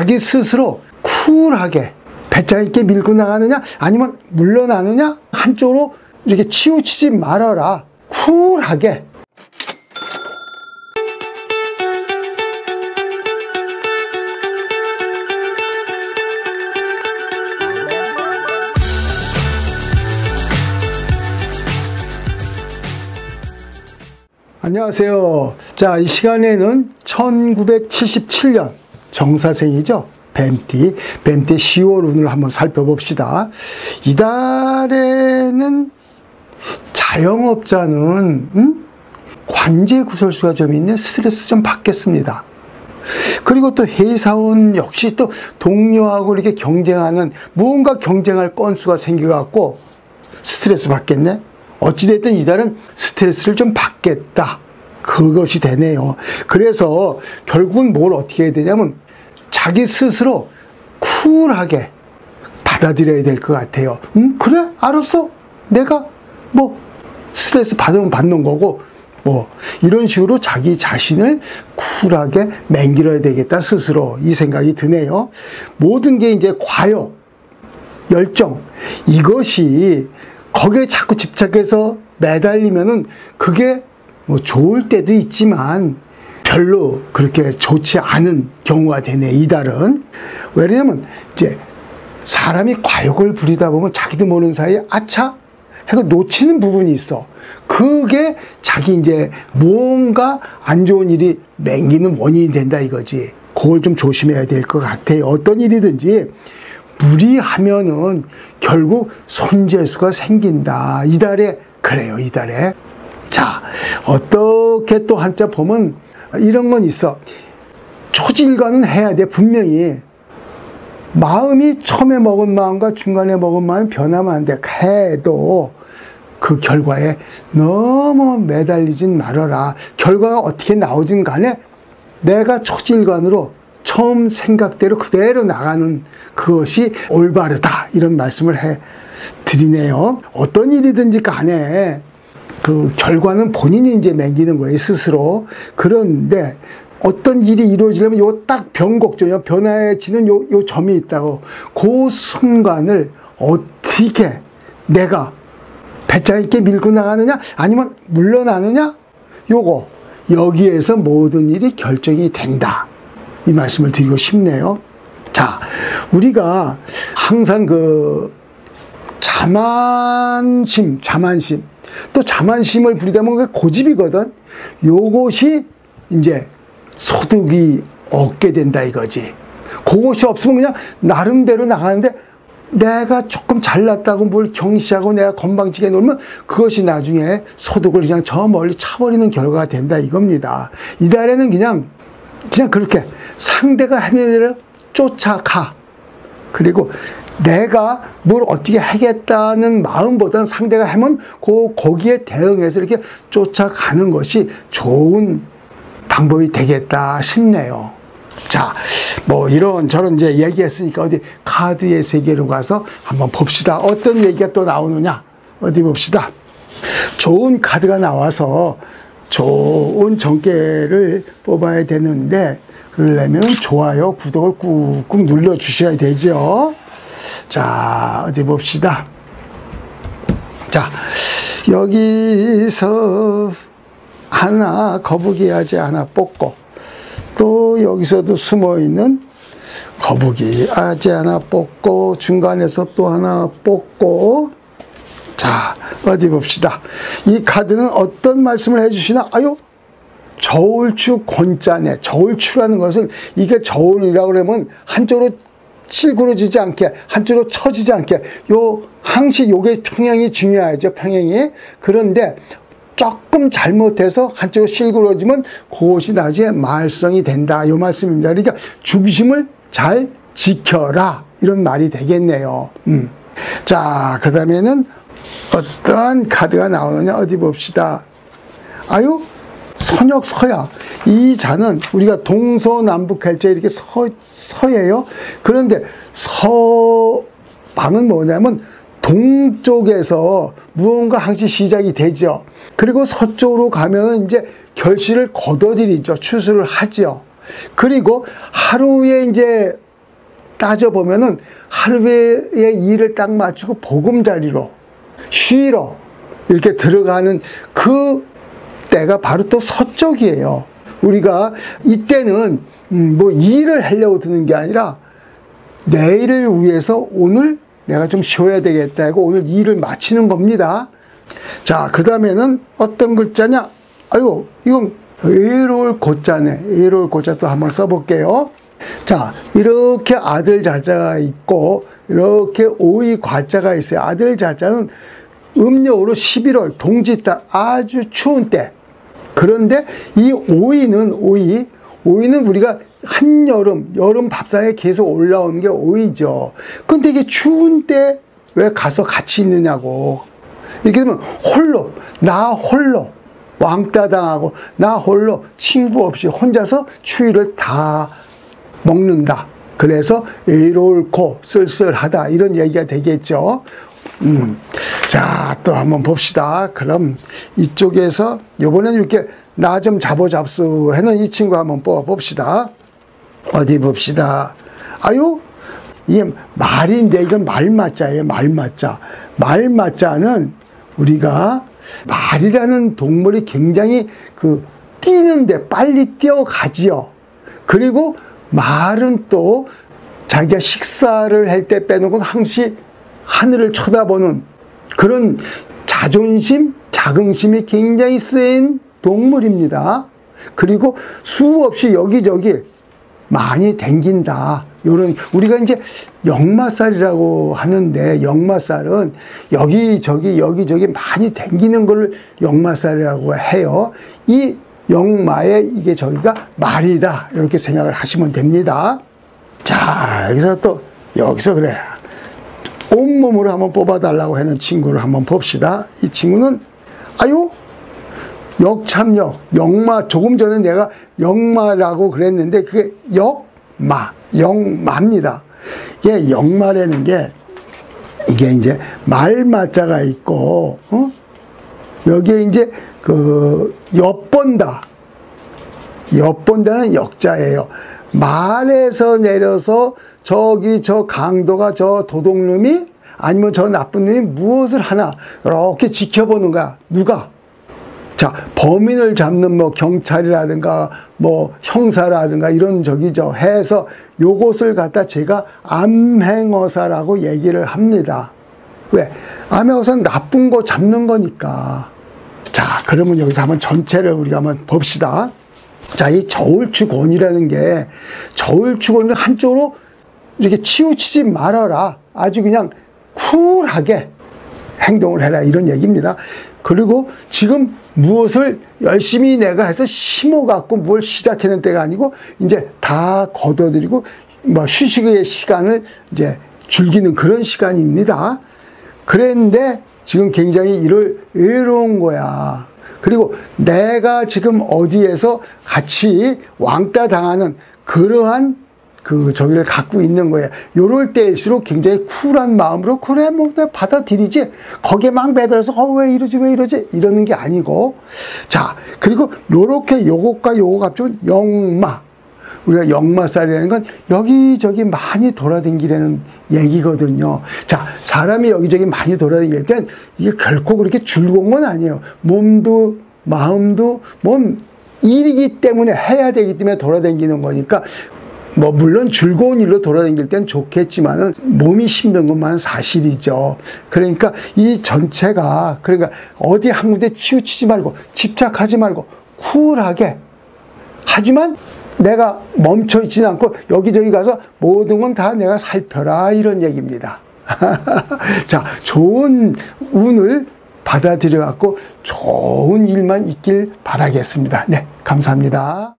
자기 스스로 쿨하게 배짱 있게 밀고 나가느냐 아니면 물러나느냐, 한쪽으로 이렇게 치우치지 말아라. 쿨하게. 안녕하세요. 자, 이 시간에는 1977년 정사생이죠. 뱀띠 10월 운을 한번 살펴봅시다. 이달에는 자영업자는 관제 구설수가 좀 있네. 스트레스 좀 받겠습니다. 그리고 또 회사원 역시 또 동료하고 이렇게 경쟁하는, 무언가 경쟁할 건수가 생겨갖고 스트레스 받겠네. 어찌됐든 이달은 스트레스를 좀 받겠다. 그것이 되네요. 그래서 결국은 뭘 어떻게 해야 되냐면 자기 스스로 쿨하게 받아들여야 될 것 같아요. 그래? 알았어. 내가 뭐 스트레스 받으면 받는 거고, 뭐 이런 식으로 자기 자신을 쿨하게 맹기려야 되겠다 스스로, 이 생각이 드네요. 모든 게 이제 과욕, 열정, 이것이 거기에 자꾸 집착해서 매달리면은 그게 뭐 좋을 때도 있지만 별로 그렇게 좋지 않은 경우가 되네, 이달은. 왜냐면 이제 사람이 과욕을 부리다 보면 자기도 모르는 사이에 아차 하고 놓치는 부분이 있어. 그게 자기 이제 무언가 안 좋은 일이 맹기는 원인이 된다 이거지. 그걸 좀 조심해야 될 것 같아요. 어떤 일이든지 무리하면은 결국 손재수가 생긴다. 이달에 그래요, 이달에. 자, 어떻게 또 한자 보면 이런 건 있어. 초질관은 해야 돼, 분명히. 마음이 처음에 먹은 마음과 중간에 먹은 마음이 변하면 안 돼. 해도 그 결과에 너무 매달리진 말아라. 결과가 어떻게 나오든 간에 내가 초질관으로 처음 생각대로 그대로 나가는 그것이 올바르다, 이런 말씀을 해 드리네요. 어떤 일이든지 간에 그 결과는 본인이 이제 맹기는 거예요, 스스로. 그런데 어떤 일이 이루어지려면 요 딱 변곡점, 변화해지는 요 점이 있다고. 그 순간을 어떻게 내가 배짱 있게 밀고 나가느냐 아니면 물러나느냐, 요거, 여기에서 모든 일이 결정이 된다, 이 말씀을 드리고 싶네요. 자, 우리가 항상 그 자만심, 또 자만심을 부리다 보면 그게 고집이거든. 요것이 이제 소득이 없게 된다 이거지. 그것이 없으면 그냥 나름대로 나가는데 내가 조금 잘났다고 뭘 경시하고 내가 건방지게 놀면 그것이 나중에 소득을 그냥 저 멀리 차버리는 결과가 된다 이겁니다. 이달에는 그냥 그렇게 상대가 하는 일을 쫓아가. 그리고 내가 뭘 어떻게 하겠다는 마음보다는 상대가 하면 거기에 대응해서 이렇게 쫓아가는 것이 좋은 방법이 되겠다 싶네요. 자, 뭐 이런저런 이제 얘기했으니까 어디 카드의 세계로 가서 한번 봅시다. 어떤 얘기가 또 나오느냐. 어디 봅시다. 좋은 카드가 나와서 좋은 정계를 뽑아야 되는데, 그러려면 좋아요, 구독을 꾹꾹 눌러주셔야 되죠. 자, 어디 봅시다. 자, 여기서 하나, 거북이아지 하나 뽑고, 또 여기서도 숨어있는 거북이아지 하나 뽑고, 중간에서 또 하나 뽑고. 자, 어디 봅시다. 이 카드는 어떤 말씀을 해주시나? 아유, 저울추 권자네. 저울추라는 것은, 이게 저울이라고 그러면 한쪽으로 칠그러지지 않게, 한쪽으로 쳐지지 않게, 요 항시 요게 평행이 중요하죠, 평행이. 그런데 조금 잘못해서 한쪽으로 실그러지면 그것이 나중에 말썽이 된다, 요 말씀입니다. 그러니까 중심을 잘 지켜라, 이런 말이 되겠네요. 자, 그 다음에는 어떠한 카드가 나오느냐. 어디 봅시다. 아유, 선역, 서야. 이 자는 우리가 동서남북할 때 이렇게 서예요. 그런데 서방은 뭐냐면 동쪽에서 무언가 항시 시작이 되죠. 그리고 서쪽으로 가면 이제 결실을 거둬들이죠. 추수를 하죠. 그리고 하루에 이제 따져보면은 하루에 일을 딱 마치고 보금자리로 쉬러 이렇게 들어가는 그 때가 바로 또 서쪽이에요. 우리가 이때는 뭐 일을 하려고 드는 게 아니라 내일을 위해서 오늘 내가 좀 쉬어야 되겠다 하고 오늘 일을 마치는 겁니다. 자, 그 다음에는 어떤 글자냐? 아이고, 이건 외로울 고자네. 외로울 고자 또 한번 써볼게요. 자, 이렇게 아들 자자가 있고 이렇게 오이 과자가 있어요. 아들 자자는 음력으로 11월 동지달 아주 추운 때. 그런데 이 오이는 우리가 한여름, 여름 밥상에 계속 올라오는 게 오이죠. 근데 이게 추운 때 왜 가서 같이 있느냐고. 이렇게 되면 홀로, 나 홀로 왕따 당하고 나 홀로 친구 없이 혼자서 추위를 다 먹는다. 그래서 외로울고 쓸쓸하다 이런 얘기가 되겠죠. 자, 또 한번 봅시다. 그럼 이쪽에서 요번에는 이렇게 나 좀 잡어잡수 해는 이 친구 한번 뽑아 봅시다. 어디 봅시다. 아유, 이게 말인데 이건 말맞자예요. 말맞자. 말맞자는 우리가 말이라는 동물이 굉장히 그 뛰는데 빨리 뛰어가지요. 그리고 말은 또 자기가 식사를 할 때 빼놓고는 항시 하늘을 쳐다보는 그런 자존심, 자긍심이 굉장히 센 동물입니다. 그리고 수없이 여기저기 많이 댕긴다. 요런, 우리가 이제 역마살이라고 하는데, 역마살은 여기저기 많이 댕기는 걸 역마살이라고 해요. 이 역마에 이게 저희가 말이다. 이렇게 생각을 하시면 됩니다. 자, 여기서 또, 여기서 그래. 온몸으로 한번 뽑아달라고 하는 친구를 한번 봅시다. 이 친구는, 아유, 역참역, 역마, 조금 전에 내가 역마라고 그랬는데, 그게 역마, 역마입니다. 이게 역마라는 게, 이게 이제 말마자가 있고, 어? 여기에 이제 그, 엿본다. 엿본다는 역자예요. 말에서 내려서 저기 저 강도가 저 도둑놈이 아니면 저 나쁜 놈이 무엇을 하나 이렇게 지켜보는 거야. 누가? 자, 범인을 잡는 뭐 경찰이라든가 뭐 형사라든가 이런 저기죠. 해서 요것을 갖다 제가 암행어사라고 얘기를 합니다. 왜? 암행어사는 나쁜 거 잡는 거니까. 자, 그러면 여기서 한번 전체를 우리가 한번 봅시다. 자, 이 저울추곤이라는 게 저울추곤을 한쪽으로 이렇게 치우치지 말아라. 아주 그냥 쿨하게 행동을 해라. 이런 얘기입니다. 그리고 지금 무엇을 열심히 내가 해서 심어갖고 뭘 시작하는 때가 아니고 이제 다 거둬들이고 뭐 휴식의 시간을 이제 즐기는 그런 시간입니다. 그런데 지금 굉장히 일을 외로운 거야. 그리고 내가 지금 어디에서 같이 왕따 당하는 그러한 그 저기를 갖고 있는 거예요. 요럴 때일수록 굉장히 쿨한 마음으로 그래 뭐 내가 받아들이지 거기에 막 매달려서 왜 이러지 왜 이러지 이러는 게 아니고. 자, 그리고 요렇게 요것과 요거 합쳐서 역마, 우리가 역마살이라는 건 여기저기 많이 돌아다니라는 얘기거든요. 자, 사람이 여기저기 많이 돌아다닐 땐 이게 결코 그렇게 즐거운 건 아니에요. 몸도 마음도 몸 일이기 때문에 해야 되기 때문에 돌아다니는 거니까 뭐 물론 즐거운 일로 돌아다닐 땐 좋겠지만은 몸이 힘든 것만 사실이죠. 그러니까 이 전체가 그러니까 어디 한 군데 치우치지 말고 집착하지 말고 쿨하게 하지만 내가 멈춰 있지는 않고 여기저기 가서 모든 건 다 내가 살펴라 이런 얘기입니다. 자, 좋은 운을 받아들여 갖고 좋은 일만 있길 바라겠습니다. 네, 감사합니다.